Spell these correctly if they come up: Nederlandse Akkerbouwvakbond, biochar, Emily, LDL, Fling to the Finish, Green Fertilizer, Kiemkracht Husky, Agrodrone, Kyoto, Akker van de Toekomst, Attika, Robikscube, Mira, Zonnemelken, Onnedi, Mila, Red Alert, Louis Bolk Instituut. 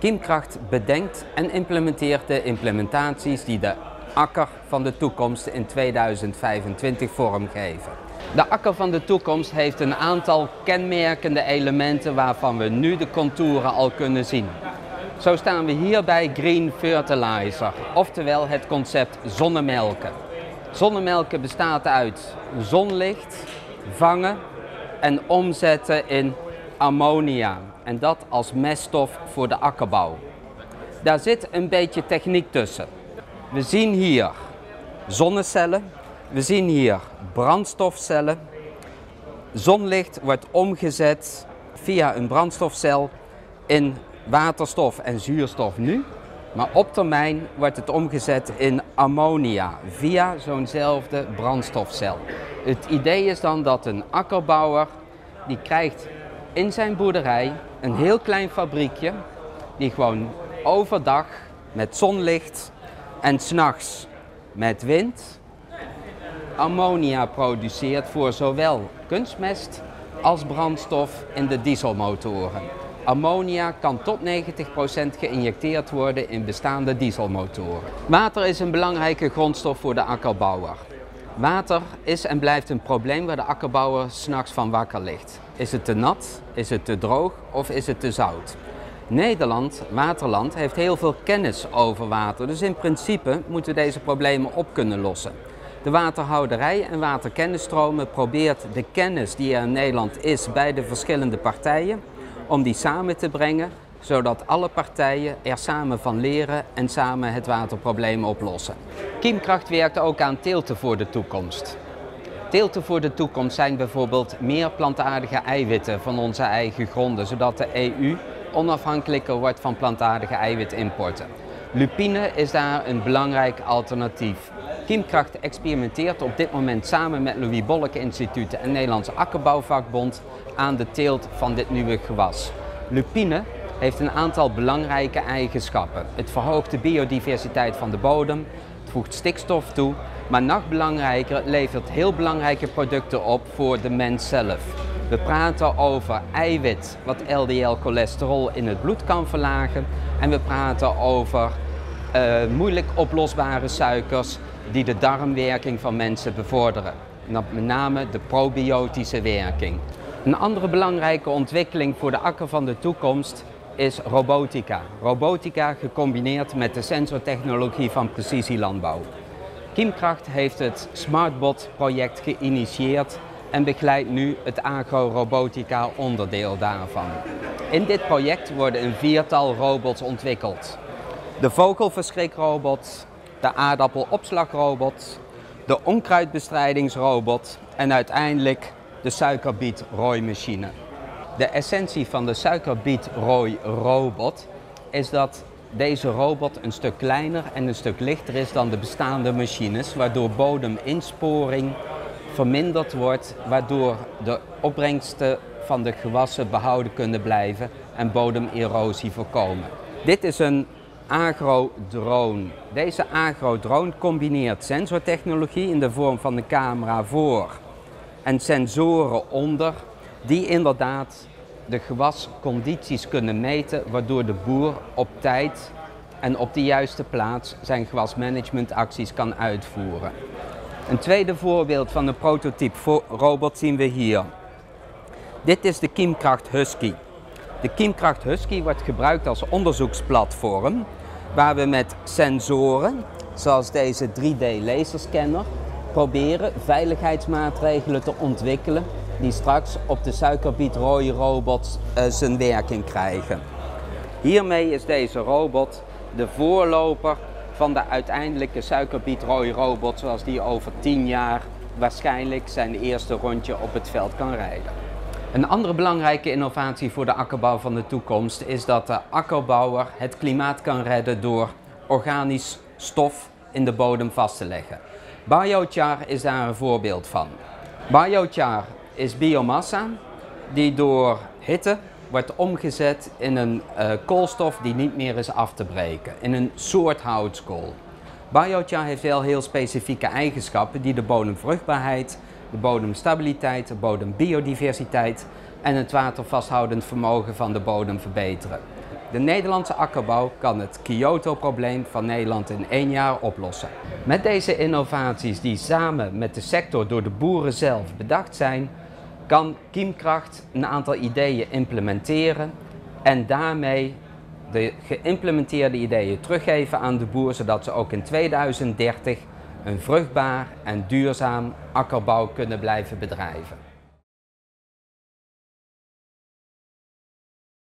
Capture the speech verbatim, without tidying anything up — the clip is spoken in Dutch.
Kiemkracht bedenkt en implementeert de implementaties die de Akker van de Toekomst in tweeduizend vijfentwintig vormgeven. De Akker van de Toekomst heeft een aantal kenmerkende elementen waarvan we nu de contouren al kunnen zien. Zo staan we hier bij Green Fertilizer, oftewel het concept zonnemelken. Zonnemelken bestaat uit zonlicht, vangen en omzetten in ammonia. En dat als meststof voor de akkerbouw. Daar zit een beetje techniek tussen. We zien hier zonnecellen, we zien hier brandstofcellen. Zonlicht wordt omgezet via een brandstofcel in waterstof en zuurstof nu. Maar op termijn wordt het omgezet in ammonia via zo'nzelfde brandstofcel. Het idee is dan dat een akkerbouwer die krijgt in zijn boerderij een heel klein fabriekje die gewoon overdag met zonlicht en 's nachts met wind ammonia produceert voor zowel kunstmest als brandstof in de dieselmotoren. Ammonia kan tot negentig procent geïnjecteerd worden in bestaande dieselmotoren. Water is een belangrijke grondstof voor de akkerbouwer. Water is en blijft een probleem waar de akkerbouwer 's nachts van wakker ligt. Is het te nat, is het te droog of is het te zout? Nederland, waterland, heeft heel veel kennis over water, dus in principe moeten we deze problemen op kunnen lossen. De waterhouderij en waterkennisstromen probeert de kennis die er in Nederland is bij de verschillende partijen, om die samen te brengen, zodat alle partijen er samen van leren en samen het waterprobleem oplossen. Kiemkracht werkt ook aan teelten voor de toekomst. Teelten voor de toekomst zijn bijvoorbeeld meer plantaardige eiwitten van onze eigen gronden, zodat de E U onafhankelijker wordt van plantaardige eiwitimporten. Lupine is daar een belangrijk alternatief. Kiemkracht experimenteert op dit moment samen met Louis Bolk Instituut en Nederlandse Akkerbouwvakbond aan de teelt van dit nieuwe gewas. Lupine heeft een aantal belangrijke eigenschappen. Het verhoogt de biodiversiteit van de bodem, het voegt stikstof toe, maar nog belangrijker, het levert heel belangrijke producten op voor de mens zelf. We praten over eiwit, wat L D L cholesterol in het bloed kan verlagen, en we praten over uh, moeilijk oplosbare suikers die de darmwerking van mensen bevorderen. Met name de probiotische werking. Een andere belangrijke ontwikkeling voor de Akker van de Toekomst is robotica. Robotica gecombineerd met de sensortechnologie van precisielandbouw. Kiemkracht heeft het SmartBot-project geïnitieerd en begeleidt nu het agro-robotica-onderdeel daarvan. In dit project worden een viertal robots ontwikkeld. De vogelverschrikrobot, de aardappelopslagrobot, de onkruidbestrijdingsrobot en uiteindelijk de suikerbietrooimachine. De essentie van de suikerbietrooirobot is dat deze robot een stuk kleiner en een stuk lichter is dan de bestaande machines, waardoor bodeminsporing verminderd wordt, waardoor de opbrengsten van de gewassen behouden kunnen blijven en bodemerosie voorkomen. Dit is een agrodrone. Deze agrodrone combineert sensortechnologie in de vorm van een camera voor en sensoren onder, die inderdaad de gewascondities kunnen meten, waardoor de boer op tijd en op de juiste plaats zijn gewasmanagementacties kan uitvoeren. Een tweede voorbeeld van een prototype robot zien we hier. Dit is de Kiemkracht Husky. De Kiemkracht Husky wordt gebruikt als onderzoeksplatform, waar we met sensoren, zoals deze drie D laserscanner, proberen veiligheidsmaatregelen te ontwikkelen die straks op de suikerbietrooirobot uh, zijn werking krijgen. Hiermee is deze robot de voorloper van de uiteindelijke suikerbietrooirobot zoals die over tien jaar waarschijnlijk zijn eerste rondje op het veld kan rijden. Een andere belangrijke innovatie voor de akkerbouw van de toekomst is dat de akkerbouwer het klimaat kan redden door organisch stof in de bodem vast te leggen. Biochar is daar een voorbeeld van. Biochar is biomassa die door hitte wordt omgezet in een uh, koolstof die niet meer is af te breken, in een soort houtskool. Biochar heeft wel heel specifieke eigenschappen die de bodemvruchtbaarheid, de bodemstabiliteit, de bodembiodiversiteit en het watervasthoudend vermogen van de bodem verbeteren. De Nederlandse akkerbouw kan het Kyoto-probleem van Nederland in één jaar oplossen. Met deze innovaties die samen met de sector door de boeren zelf bedacht zijn, kan Kiemkracht een aantal ideeën implementeren en daarmee de geïmplementeerde ideeën teruggeven aan de boer, zodat ze ook in tweeduizend dertig een vruchtbaar en duurzaam akkerbouw kunnen blijven bedrijven.